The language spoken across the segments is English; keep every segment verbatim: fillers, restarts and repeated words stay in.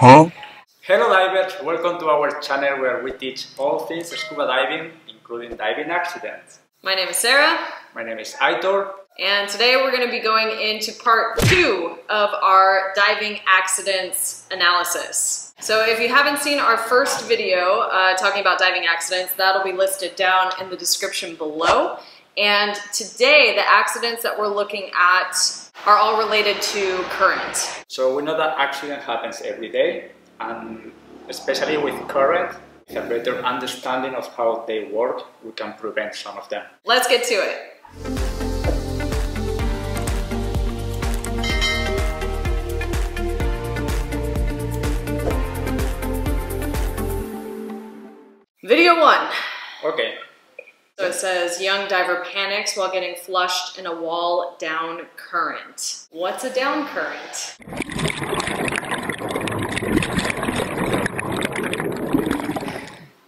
Huh? Hello divers, welcome to our channel where we teach all things scuba diving, including diving accidents. My name is Sarah. My name is Aitor. And today we're going to be going into part two of our diving accidents analysis. So if you haven't seen our first video uh, talking about diving accidents, that'll be listed down in the description below. And today the accidents that we're looking at are all related to current. So we know that accident happens every day, and especially with current, with a better understanding of how they work, we can prevent some of them. Let's get to it. Video one. Okay. So it says, young diver panics while getting flushed in a wall down current. What's a down current?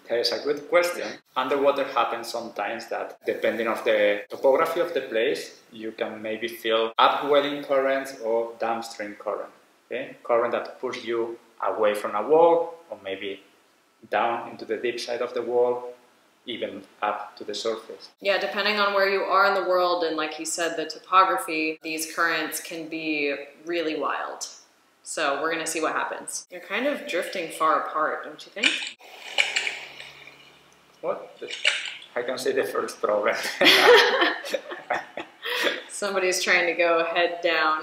That is a good question. Underwater happens sometimes that, depending on the topography of the place, you can maybe feel upwelling currents or downstream current. Okay? Current that pushes you away from a wall, or maybe down into the deep side of the wall, even up to the surface. Yeah, depending on where you are in the world, and like you said, the topography, these currents can be really wild. So we're gonna see what happens. You're kind of drifting far apart, don't you think? What? I can see the first problem. Somebody's trying to go head down.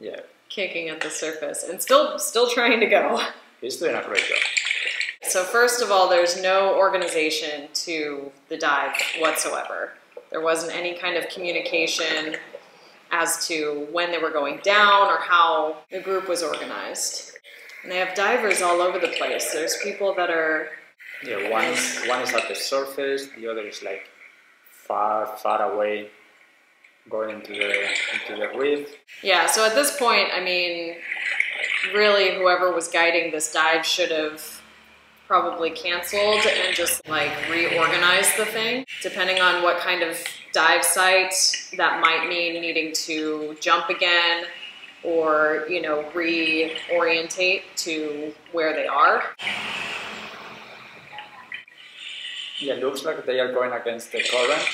Yeah. Kicking at the surface and still still trying to go. He's doing a great job. So first of all, there's no organization to the dive whatsoever. There wasn't any kind of communication as to when they were going down or how the group was organized. And they have divers all over the place. There's people that are... Yeah, one is, one is at the surface, the other is like far, far away, going into the, into the reef. Yeah, so at this point, I mean, really whoever was guiding this dive should have probably canceled and just like reorganize the thing. Depending on what kind of dive site, that might mean needing to jump again or, you know, reorientate to where they are. Yeah, it looks like they are going against the current,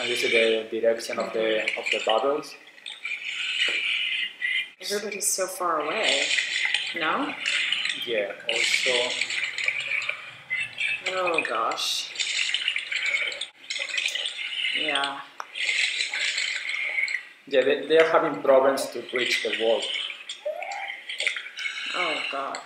and this is the direction of the, of the bubbles. Everybody's so far away, no? Yeah, also... Oh gosh. Yeah. Yeah, they, they are having problems to reach the wall. Oh god.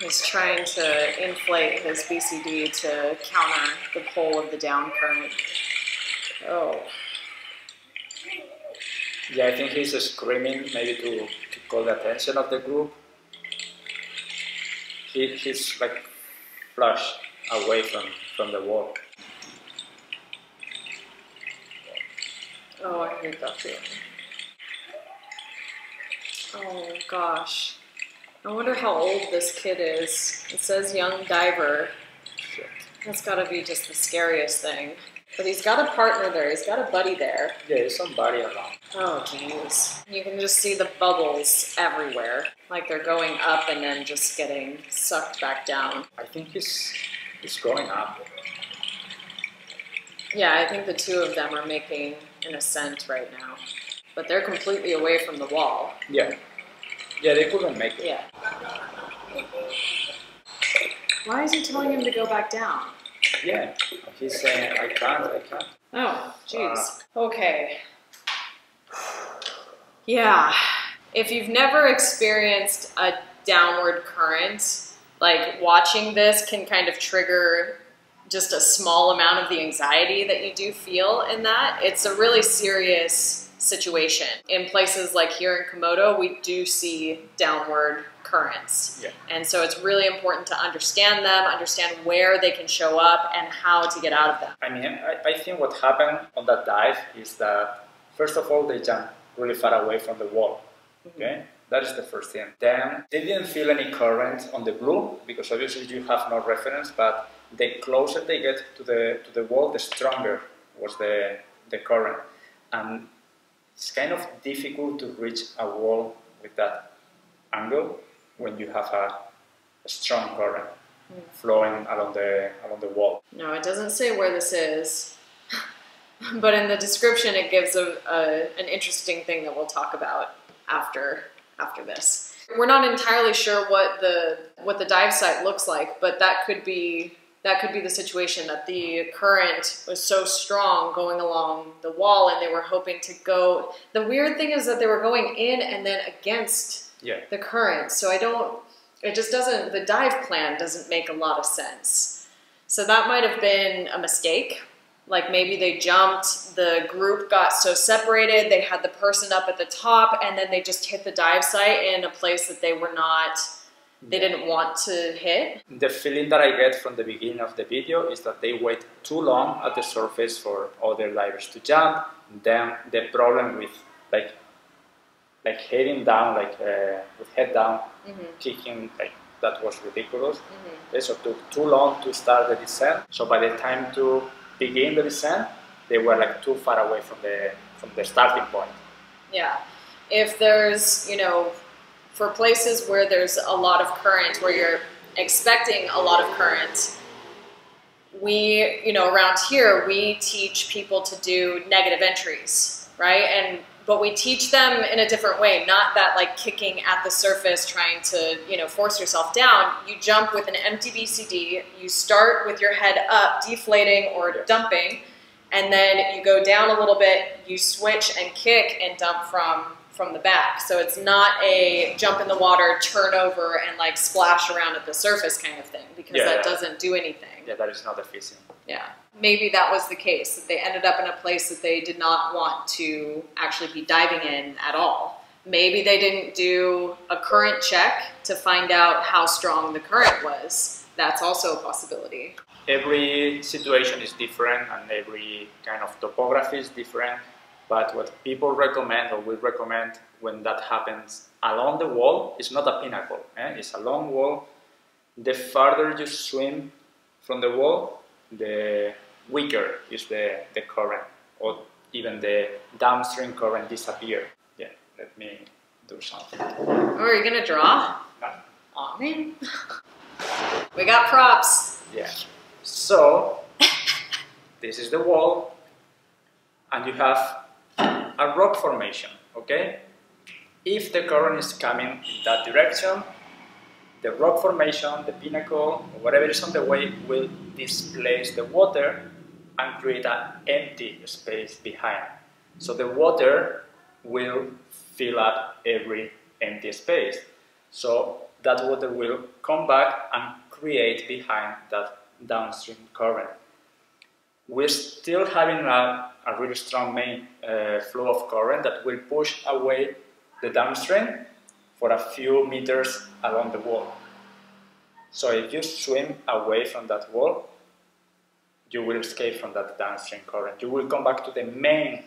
He's trying to inflate his B C D to counter the pull of the down current. Oh. Yeah, I think he's screaming, maybe to, to call the attention of the group. He, he's like flush away from, from the wall. Oh, I heard that feeling. Oh gosh. I wonder how old this kid is. It says young diver. Shit. That's gotta be just the scariest thing. But he's got a partner there, he's got a buddy there. Yeah, there's somebody around. Oh, jeez. You can just see the bubbles everywhere. Like they're going up and then just getting sucked back down. I think he's, he's going up. Yeah, I think the two of them are making an ascent right now. But they're completely away from the wall. Yeah. Yeah, they couldn't make it. Yeah. Why is he telling him to go back down? Yeah, he's saying, I can't, I can't. Oh, jeez. Uh, okay. Yeah. If you've never experienced a downward current, like watching this can kind of trigger just a small amount of the anxiety that you do feel in that. It's a really serious situation. In places like here in Komodo, we do see downward currents. Yeah. And so it's really important to understand them, understand where they can show up and how to get out of them. I mean, I, I think what happened on that dive is that, first of all, they jumped really far away from the wall. Mm-hmm. Okay? That is the first thing. Then they didn't feel any current on the blue, because obviously you have no reference, but the closer they get to the, to the wall, the stronger was the, the current. And It's kind of difficult to reach a wall with that angle when you have a, a strong current flowing along the along the wall. No, it doesn't say where this is, but in the description it gives a, a an interesting thing that we'll talk about after after this. We're not entirely sure what the what the dive site looks like, but that could be that could be the situation, that the current was so strong going along the wall, and they were hoping to go. The weird thing is that they were going in and then against yeah. the current. So I don't. It just doesn't. The dive plan doesn't make a lot of sense. So that might have been a mistake. Like maybe they jumped, the group got so separated, they had the person up at the top, and then they just hit the dive site in a place that they were not, they yeah. didn't want to hit. The feeling that I get from the beginning of the video is that they wait too long at the surface for other divers to jump. Then the problem with like, like heading down, like uh, with head down, mm-hmm. kicking, like that was ridiculous. Mm-hmm. Okay, so it took too long to start the descent. So by the time to begin the descent, they were like too far away from the from the starting point. Yeah, if there's, you know, for places where there's a lot of current, where you're expecting a lot of current, we, you know, around here we teach people to do negative entries, right? And but we teach them in a different way, not that like kicking at the surface, trying to, you know, force yourself down. You jump with an empty B C D, you start with your head up, deflating or dumping, and then you go down a little bit, you switch and kick and dump from, from the back. So it's not a jump in the water, turn over, and like splash around at the surface kind of thing, because yeah, that yeah. doesn't do anything. Yeah, that is not efficient. Yeah. Maybe that was the case, that they ended up in a place that they did not want to actually be diving in at all. Maybe they didn't do a current check to find out how strong the current was. That's also a possibility. Every situation is different and every kind of topography is different, but what people recommend, or we recommend, when that happens along the wall, it's not a pinnacle, eh? It's a long wall. The farther you swim from the wall, the weaker is the, the current, or even the downstream current disappear. Yeah, let me do something. Oh, are you gonna draw? No. Oh, man. We got props. Yeah. So, this is the wall, and you have a rock formation, okay? If the current is coming in that direction, the rock formation, the pinnacle, or whatever is on the way, will displace the water and create an empty space behind. So the water will fill up every empty space. So that water will come back and create behind that downstream current. We're still having a, a really strong main uh, flow of current that will push away the downstream for a few meters along the wall. So if you swim away from that wall, you will escape from that downstream current. You will come back to the main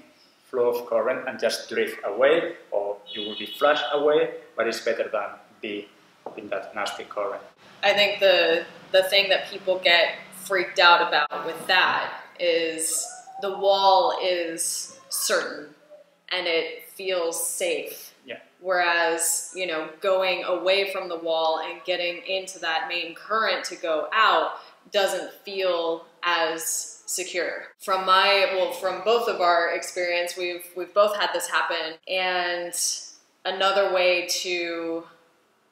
flow of current and just drift away, or you will be flushed away, but it's better than be in that nasty current. I think the, the thing that people get freaked out about with that is the wall is certain and it feels safe. Yeah. Whereas, you know, going away from the wall and getting into that main current to go out doesn't feel as secure. From my, well, from both of our experience, we've, we've both had this happen. And another way to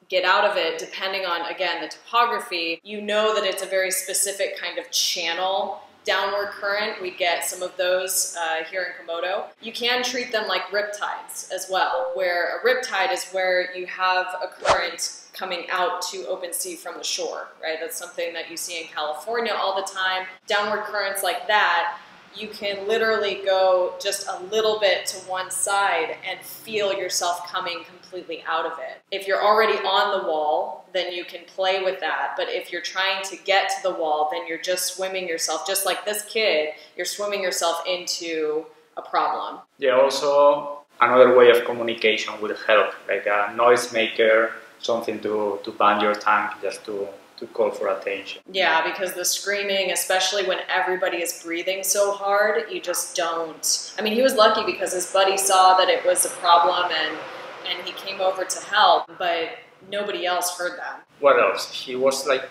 get out of it, depending on, again, the topography, you know that it's a very specific kind of channel downward current. We get some of those uh, here in Komodo. You can treat them like riptides as well, where a riptide is where you have a current coming out to open sea from the shore, right? That's something that you see in California all the time. Downward currents like that, you can literally go just a little bit to one side and feel yourself coming completely out of it. If you're already on the wall, then you can play with that. But if you're trying to get to the wall, then you're just swimming yourself, just like this kid, you're swimming yourself into a problem. Yeah, also another way of communication will help, like a noisemaker, something to, to bang your tank, just to, to call for attention. Yeah, because the screaming, especially when everybody is breathing so hard, you just don't. I mean, he was lucky because his buddy saw that it was a problem and, and he came over to help, but nobody else heard that. What else? He was like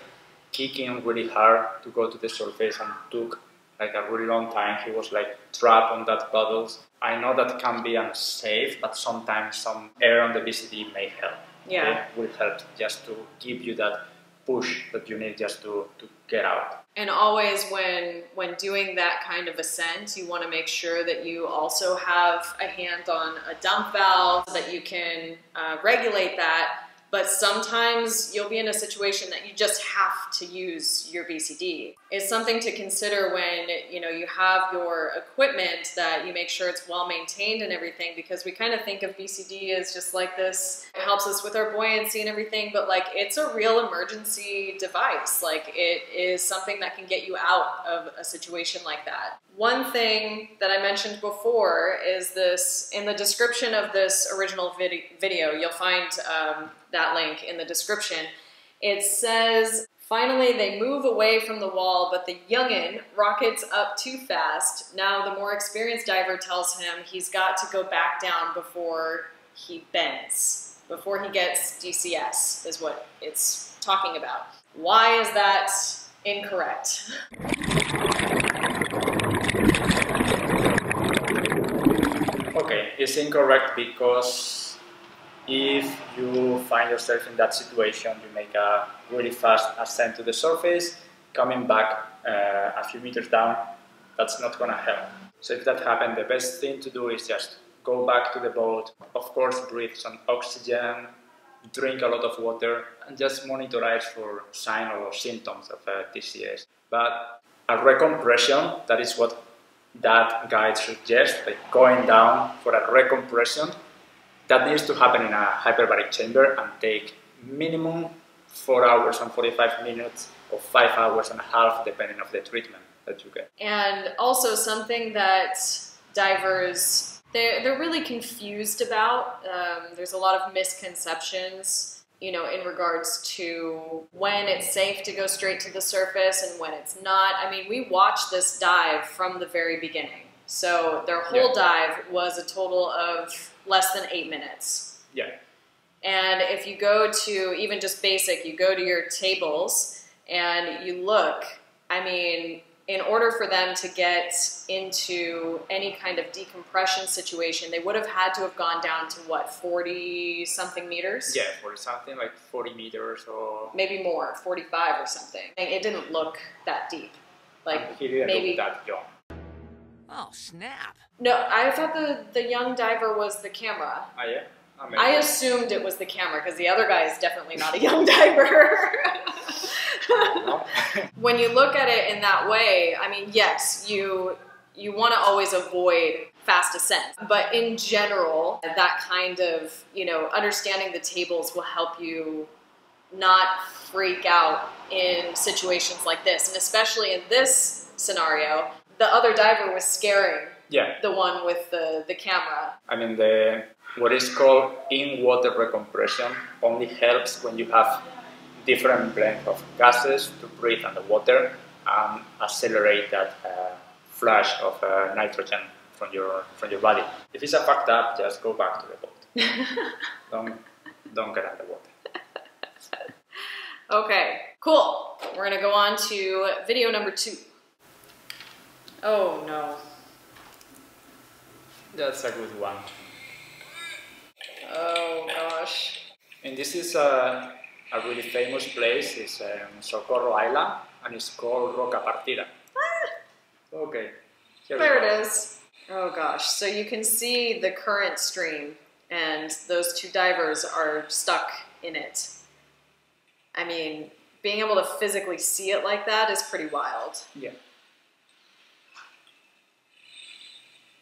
kicking really hard to go to the surface and took like a really long time. He was like trapped on that puddles. I know that can be unsafe, but sometimes some air on the B C D may help. Yeah. It will help just to give you that push that you need just to, to get out. And always when when doing that kind of ascent, you want to make sure that you also have a hand on a dump valve so that you can uh, regulate that. But sometimes you'll be in a situation that you just have to use your B C D. It's something to consider when, you know, you have your equipment, that you make sure it's well maintained and everything, because we kind of think of B C D as just like this, it helps us with our buoyancy and everything, but like it's a real emergency device. Like it is something that can get you out of a situation like that. One thing that I mentioned before is this, in the description of this original vid video, you'll find um, that link in the description. It says, finally they move away from the wall, but the youngin rockets up too fast. Now the more experienced diver tells him he's got to go back down before he bends, before he gets D C S is what it's talking about. Why is that incorrect? Okay, it's incorrect because if you find yourself in that situation, you make a really fast ascent to the surface, coming back uh, a few meters down, that's not gonna help. So if that happened, the best thing to do is just go back to the boat, of course breathe some oxygen, drink a lot of water, and just monitorize for signs or symptoms of uh, T C S. But a recompression, that is what that guide suggests, like going down for a recompression, that needs to happen in a hyperbaric chamber and take minimum four hours and forty-five minutes or five hours and a half depending on the treatment that you get. And also something that divers, they're, they're really confused about, um, there's a lot of misconceptions, you know, in regards to when it's safe to go straight to the surface and when it's not. I mean, we watched this dive from the very beginning. So their whole yeah. dive was a total of less than eight minutes. Yeah. And if you go to even just basic, you go to your tables and you look, I mean, in order for them to get into any kind of decompression situation, they would have had to have gone down to what, forty something meters? Yeah, forty something, like forty meters or... maybe more, forty-five or something. It didn't look that deep. Like he didn't maybe... look that young. Oh, snap. No, I thought the, the young diver was the camera. Oh, yeah? I, mean, I assumed it was the camera because the other guy is definitely not a young diver. When you look at it in that way, I mean, yes, you, you want to always avoid fast ascent. But in general, that kind of, you know, understanding the tables will help you not freak out in situations like this. And especially in this scenario, the other diver was scaring yeah. the one with the, the camera. I mean, the what is called in-water recompression only helps when you have different blend of gases to breathe underwater and accelerate that uh, flush of uh, nitrogen from your from your body. If it's a fucked up, just go back to the boat. don't, don't get underwater. Okay, cool. We're gonna go on to video number two. Oh no. That's a good one. Oh gosh. And this is a, a really famous place, it's um, Socorro Island, and it's called Roca Partida. Ah. Okay. Here there it is. Oh gosh, so you can see the current stream, and those two divers are stuck in it. I mean, being able to physically see it like that is pretty wild. Yeah.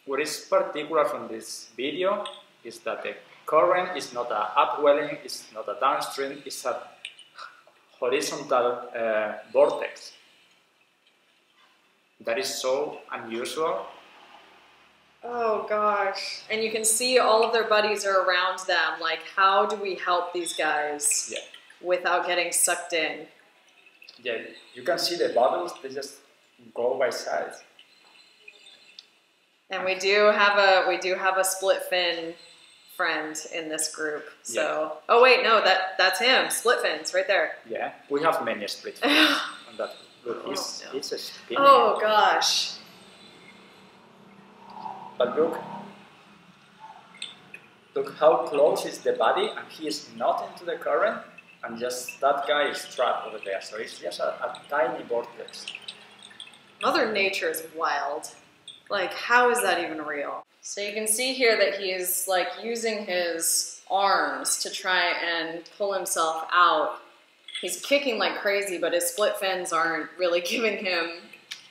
What is particular from this video is that the current is not an upwelling, it's not a downstream, it's a horizontal uh, vortex. That is so unusual. Oh gosh. And you can see all of their buddies are around them. Like, how do we help these guys yeah. without getting sucked in? yeah, you can see the bubbles, they just go by size. And we do have a we do have a split fin friend in this group. So yeah. Oh wait, no, that that's him. Split fins right there. Yeah. We have many split fins on that group. He's, oh, no. he's a spinner. Oh gosh. But look. Look how close is the body, and he is not into the current, and just that guy is trapped over there. So it's just a, a tiny vortex. Mother Nature is wild. Like, how is that even real? So you can see here that he's like using his arms to try and pull himself out. He's kicking like crazy, but his split fins aren't really giving him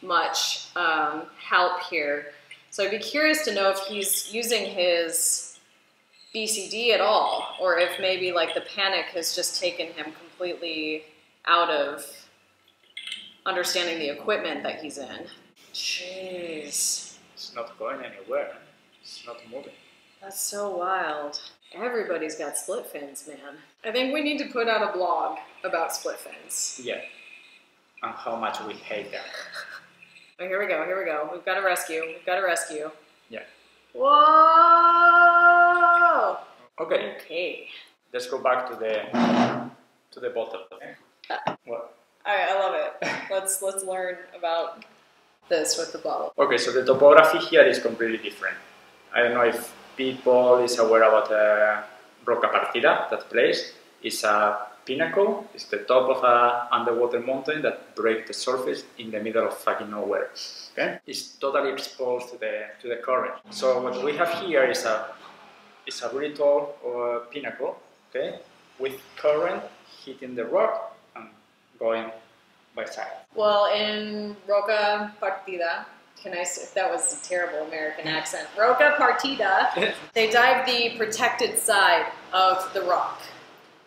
much um, help here. So I'd be curious to know if he's using his B C D at all, or if maybe like the panic has just taken him completely out of understanding the equipment that he's in. Jeez. It's not going anywhere. It's not moving. That's so wild. Everybody's got split fins, man. I think we need to put out a blog about split fins. Yeah. And how much we hate them. Oh, here we go, here we go. We've got a rescue. We've got a rescue. Yeah. Whoa! Okay. Okay. Let's go back to the to the bottle. What? Alright, I love it. Let's let's learn about this with the bottle. Okay, so the topography here is completely different. I don't know if people is aware about uh, Roca Partida, that place. It's a pinnacle, it's the top of an underwater mountain that breaks the surface in the middle of fucking nowhere. Okay? It's totally exposed to the, to the current. So what we have here is a, it's a really tall uh, pinnacle, okay, with current hitting the rock and going by side. Well, in Roca Partida, can I say, that was a terrible American accent, Roca Partida, they dive the protected side of the rock.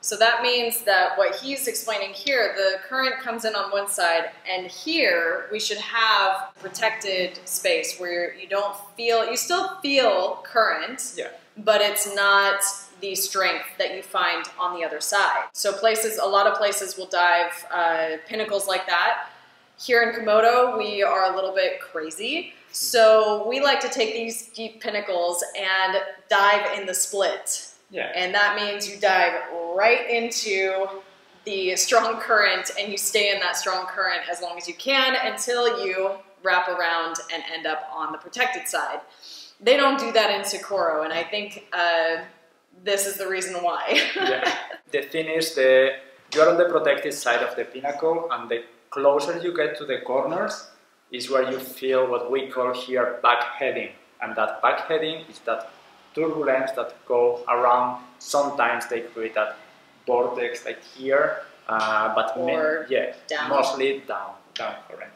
So that means that what he's explaining here, the current comes in on one side, and here we should have protected space where you don't feel, you still feel current, yeah, but it's not the strength that you find on the other side. So places, a lot of places will dive uh, pinnacles like that. Here in Komodo, we are a little bit crazy. So we like to take these deep pinnacles and dive in the split. Yeah. And that means you dive right into the strong current and you stay in that strong current as long as you can until you wrap around and end up on the protected side. They don't do that in Socorro, and I think uh, this is the reason why. Yeah. The thing is, the, you're on the protected side of the pinnacle, and the closer you get to the corners is where you feel what we call here backheading. And that backheading is that turbulence that go around. Sometimes they create that vortex like here, uh, but or yeah, down. Mostly down, down current.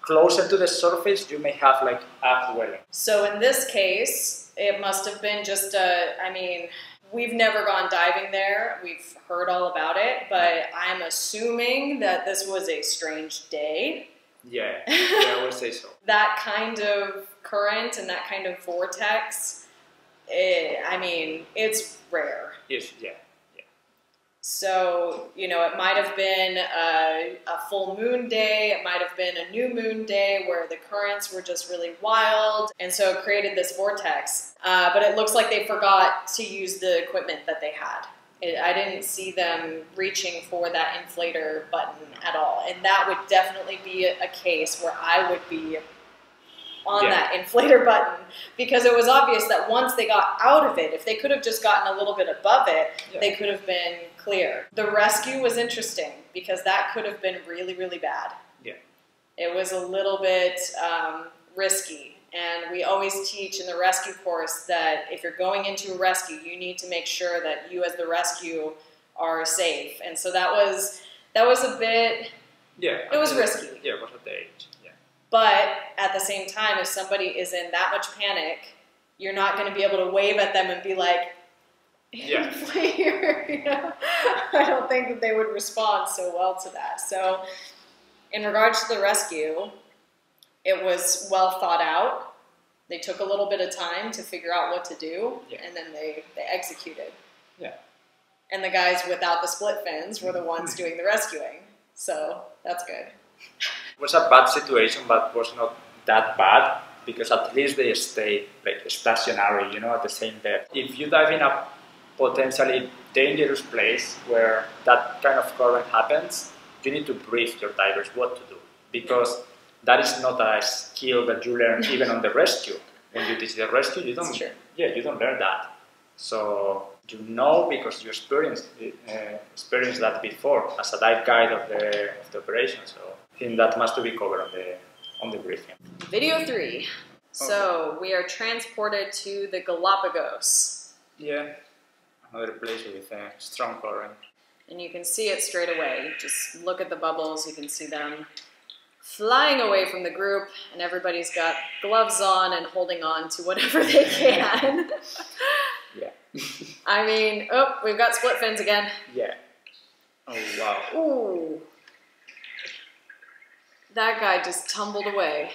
Closer to the surface, you may have like upwelling. So in this case, it must have been just a, I mean, we've never gone diving there. We've heard all about it, but I'm assuming that this was a strange day. Yeah, yeah, I would say so. That kind of current and that kind of vortex, it, I mean, it's rare. Yes, yeah. So, you know, it might have been a, a full moon day, it might have been a new moon day where the currents were just really wild, and so it created this vortex. Uh, but it looks like they forgot to use the equipment that they had. It, I didn't see them reaching for that inflator button at all, and that would definitely be a, a case where I would be on yeah. that inflator button, because it was obvious that once they got out of it, if they could have just gotten a little bit above it, yeah. they could have been clear. The rescue was interesting because that could have been really, really bad. Yeah. It was a little bit um, risky, and we always teach in the rescue course that if you're going into a rescue, you need to make sure that you as the rescue are safe. And so that was, that was a bit, yeah, it was risky. Yeah, it was a date. But at the same time, if somebody is in that much panic, you're not going to be able to wave at them and be like, yeah. here, you know? I don't think that they would respond so well to that. So in regards to the rescue, it was well thought out. They took a little bit of time to figure out what to do, yeah. and then they, they executed. Yeah. And the guys without the split fins were the ones doing the rescuing. So that's good. It was a bad situation, but was not that bad, because at least they stayed like stationary, you know, at the same depth. If you dive in a potentially dangerous place where that kind of current happens, you need to brief your divers what to do, because that is not a skill that you learn even on the rescue. When you teach the rescue, you don't, yeah, you don't learn that. So you know, because you experienced uh, experienced that before as a dive guide of the, of the operation. So I think that must be covered on the on the briefing. Video three. Okay. So we are transported to the Galapagos. Yeah, another place with a strong current. And you can see it straight away. Just look at the bubbles. You can see them flying away from the group, and everybody's got gloves on and holding on to whatever they can. Yeah. I mean, oh, we've got split fins again. Yeah. Oh, wow. Ooh. That guy just tumbled away.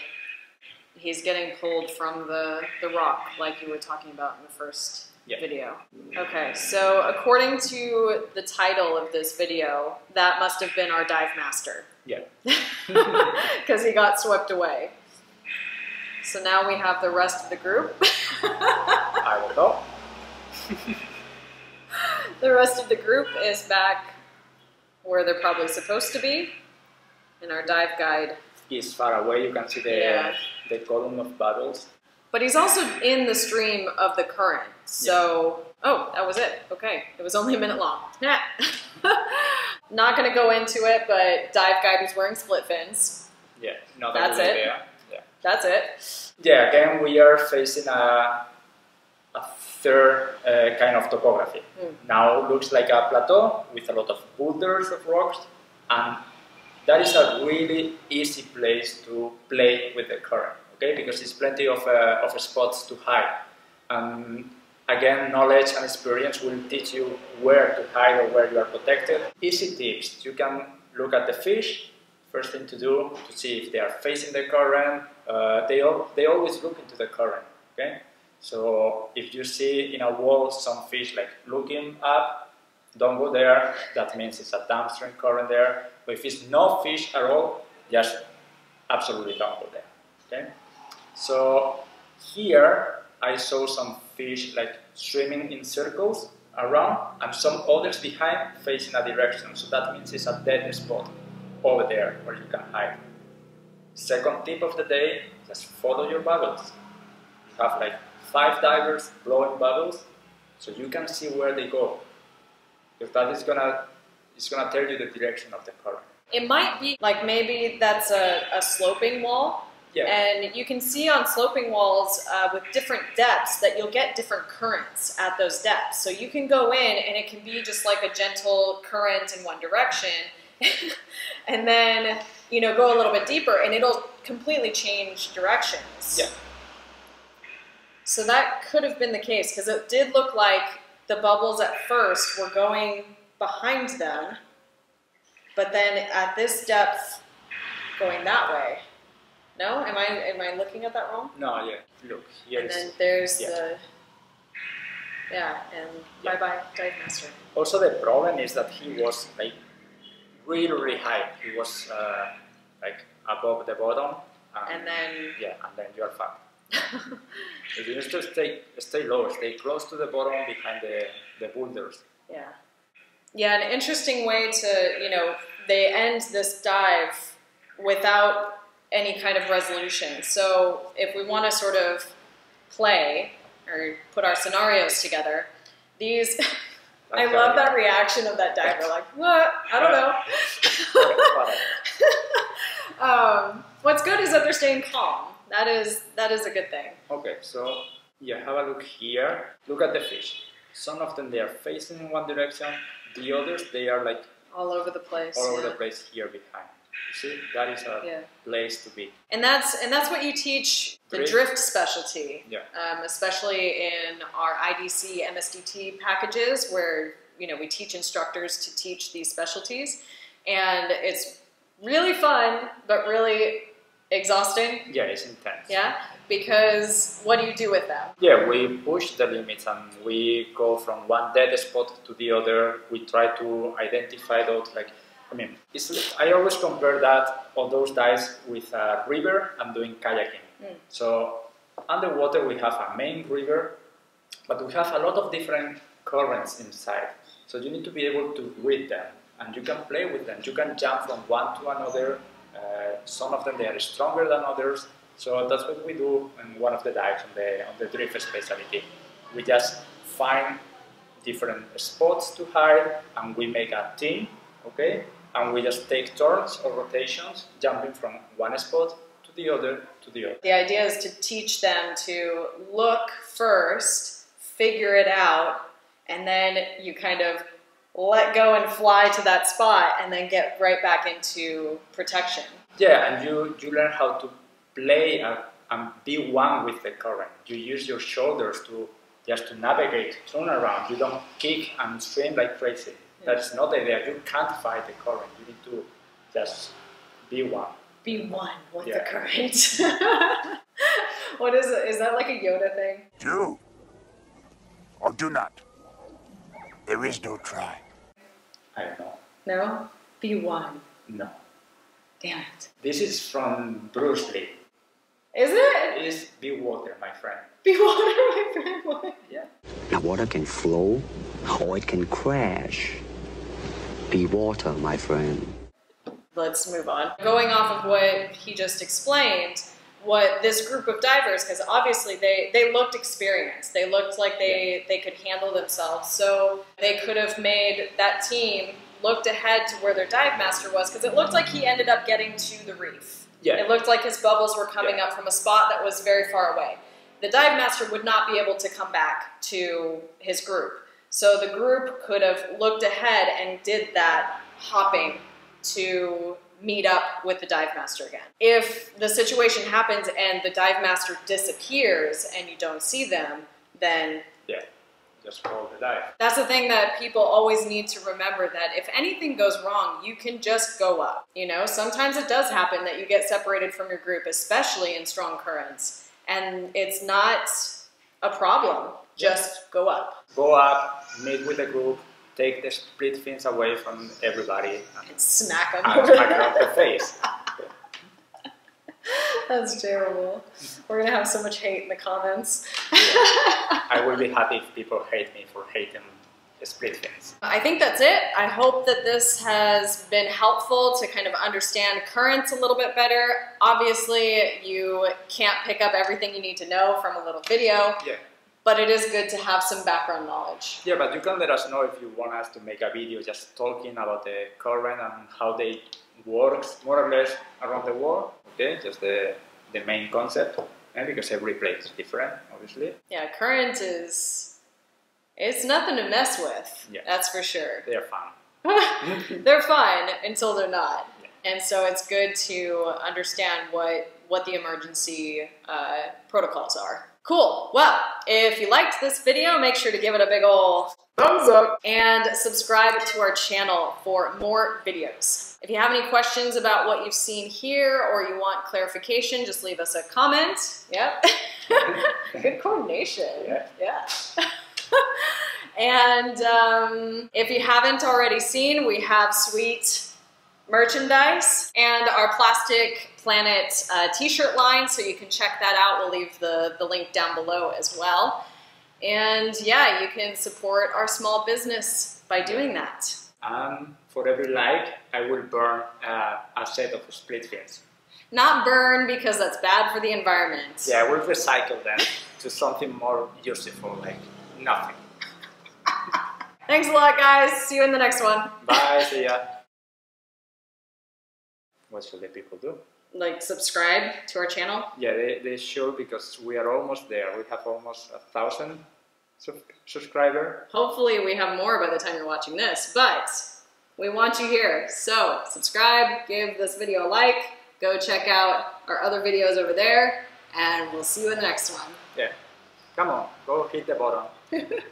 He's getting pulled from the, the rock, like you were talking about in the first yeah. video. Okay, so according to the title of this video, that must have been our dive master. Yeah. Because he got swept away. So now we have the rest of the group. I will go. The rest of the group is back where they're probably supposed to be, and our dive guide is far away. You can see the, yeah. the column of bubbles. But he's also in the stream of the current, so... Yeah. Oh, that was it. Okay, it was only a minute long. Nah. Not going to go into it, but dive guide was wearing split fins. Yeah, no, that that's it. Yeah. That's it. Yeah, again, we are facing a... a third uh, kind of topography. Mm. Now looks like a plateau with a lot of boulders of rocks, and that is a really easy place to play with the current, okay? Because there's plenty of, uh, of spots to hide. Um, again, knowledge and experience will teach you where to hide or where you are protected. Easy tips: you can look at the fish, first thing to do, to see if they are facing the current. Uh, they, all, they always look into the current, okay? So if you see in a wall some fish like looking up, don't go there. That means it's a downstream current there. But if it's no fish at all, just absolutely don't go there. Okay? So here I saw some fish like swimming in circles around, and some others behind facing a direction. So that means it's a dead spot over there where you can hide. Second tip of the day: just follow your bubbles. You have like five divers blowing bubbles, so you can see where they go. If that is gonna, it's gonna tell you the direction of the current. It might be like maybe that's a, a sloping wall, yeah. And you can see on sloping walls uh, with different depths that you'll get different currents at those depths. So you can go in and it can be just like a gentle current in one direction, and then you know go a little bit deeper, and it'll completely change directions. Yeah. So that could have been the case, because it did look like the bubbles at first were going behind them, but then at this depth, going that way. No? Am I am I looking at that wrong? No, yeah. Look, yes. And then there's yeah. the... Yeah, and yeah. bye-bye, dive master. Also, the problem is that he was like really, really high. He was uh, like above the bottom. And, and then... Yeah, and then you're fucked. If you just stay, stay low, stay close to the bottom behind the, the boulders. Yeah. Yeah, an interesting way to, you know, they end this dive without any kind of resolution. So if we want to sort of play or put our scenarios together, these... I love that reaction of that diver, like, what? I don't know. um, what's good is that they're staying calm. That is, that is a good thing. Okay, so yeah, have a look here. Look at the fish. Some of them, they are facing in one direction. The others, they are like... all over the place. All yeah. over the place here behind. You see, that is a yeah. place to be. And that's, and that's what you teach the drift, drift specialty. Yeah. Um, especially in our I D C, M S D T packages, where, you know, we teach instructors to teach these specialties. And it's really fun, but really... exhausting? Yeah, it's intense. Yeah? Because what do you do with them? Yeah, we push the limits and we go from one dead spot to the other. We try to identify those like I mean, it's, I always compare that or those dives with a river and doing kayaking. Mm. So underwater we have a main river, but we have a lot of different currents inside. So you need to be able to read them, and you can play with them. You can jump from one to another. Uh, some of them they are stronger than others. So that's what we do in one of the dives on the on the drift specialty. We just find different spots to hide, and we make a team. Okay, and we just take turns or rotations, jumping from one spot to the other to the other. The idea is to teach them to look first, figure it out, and then you kind of let go and fly to that spot and then get right back into protection. Yeah, and you, you learn how to play and, and be one with the current. You use your shoulders to just to navigate, turn around. You don't kick and swim like crazy. That's not the idea. You can't fight the current. You need to just be one. Be one with yeah. the current. What is it? Is that like a Yoda thing? Do or do not. There is no try. I don't know. No? Be one. No. Damn it. This is from Bruce Lee. Is it? It is be water, my friend. Be water, my friend. What? Yeah. Now water can flow or it can crash. Be water, my friend. Let's move on. Going off of what he just explained, what this group of divers, because obviously they, they looked experienced. They looked like they, they could handle themselves. So they could have made that team looked ahead to where their dive master was, because it looked like he ended up getting to the reef. Yeah. It looked like his bubbles were coming yeah. up from a spot that was very far away. The dive master would not be able to come back to his group. So the group could have looked ahead and did that hopping to meet up with the dive master again. If the situation happens and the dive master disappears and you don't see them, then yeah, just follow the dive. That's the thing that people always need to remember, that if anything goes wrong, you can just go up. You know, sometimes it does happen that you get separated from your group, especially in strong currents, and it's not a problem. Just yeah. go up. Go up, meet with the group, take the split fins away from everybody. And, and smack them and over smack the face. That's terrible. We're going to have so much hate in the comments. Yeah. I will be happy if people hate me for hating the split fins. I think that's it. I hope that this has been helpful to kind of understand currents a little bit better. Obviously, you can't pick up everything you need to know from a little video. Yeah. But it is good to have some background knowledge. Yeah, but you can let us know if you want us to make a video just talking about the current and how they work, more or less, around the world. Okay, just the, the main concept, and because every place is different, obviously. Yeah, current is, it's nothing to mess with, yeah. that's for sure. They're fun. They're fun until they're not. Yeah. And so it's good to understand what, what the emergency uh, protocols are. Cool. Well, if you liked this video, make sure to give it a big ol' thumbs up and subscribe to our channel for more videos. If you have any questions about what you've seen here or you want clarification, just leave us a comment. Yep. Good coordination. Yeah. yeah. And um, if you haven't already seen, we have sweet merchandise and our Plastic Planet uh, t-shirt line, so you can check that out. We'll leave the, the link down below as well. And yeah, you can support our small business by doing that. Um, for every like, I will burn uh, a set of split fins. Not burn, because that's bad for the environment. Yeah, I will recycle them to something more useful, like nothing. Thanks a lot, guys. See you in the next one. Bye, see ya. What should the people do? Like subscribe to our channel? Yeah, they, they should, because we are almost there. We have almost a thousand sub subscribers. Hopefully we have more by the time you're watching this, but we want you here. So subscribe, give this video a like, go check out our other videos over there, and we'll see you in the next one. Yeah, come on, go hit the button.